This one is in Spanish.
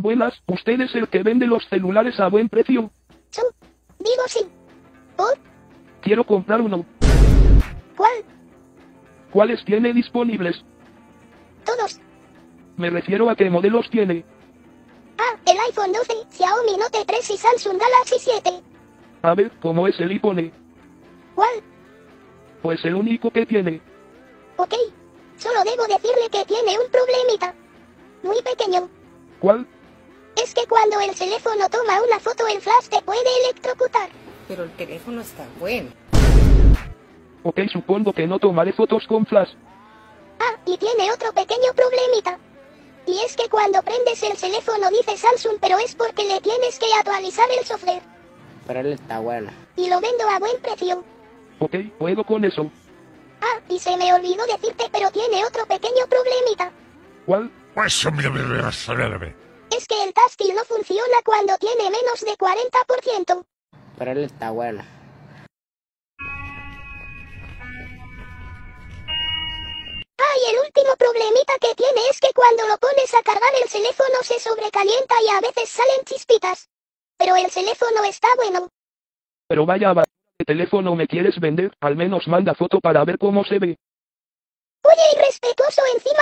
Buenas, ¿usted es el que vende los celulares a buen precio? Sí. Digo sí. ¿Por? Quiero comprar uno. ¿Cuál? ¿Cuáles tiene disponibles? Todos. Me refiero a qué modelos tiene. Ah, el iPhone 12, Xiaomi Note 3 y Samsung Galaxy 7. A ver, ¿cómo es el iPhone? ¿Cuál? Pues el único que tiene. Ok. Solo debo decirle que tiene un problemita. Muy pequeño. ¿Cuál? Es que cuando el teléfono toma una foto el flash te puede electrocutar. Pero el teléfono está bueno. Ok, supongo que no tomaré fotos con flash. Ah, y tiene otro pequeño problemita. Y es que cuando prendes el teléfono dice Samsung, pero es porque le tienes que actualizar el software. Pero él está bueno. Y lo vendo a buen precio. Ok, juego con eso. Ah, y se me olvidó decirte, pero tiene otro pequeño problemita. ¿Cuál? Es que el táctil no funciona cuando tiene menos de 40%. Pero él está bueno. Ah, y el último problemita que tiene es que cuando lo pones a cargar el teléfono se sobrecalienta y a veces salen chispitas. Pero el teléfono está bueno. Pero vaya, ¿qué teléfono me quieres vender? Al menos manda foto para ver cómo se ve. Oye, irrespetuoso encima.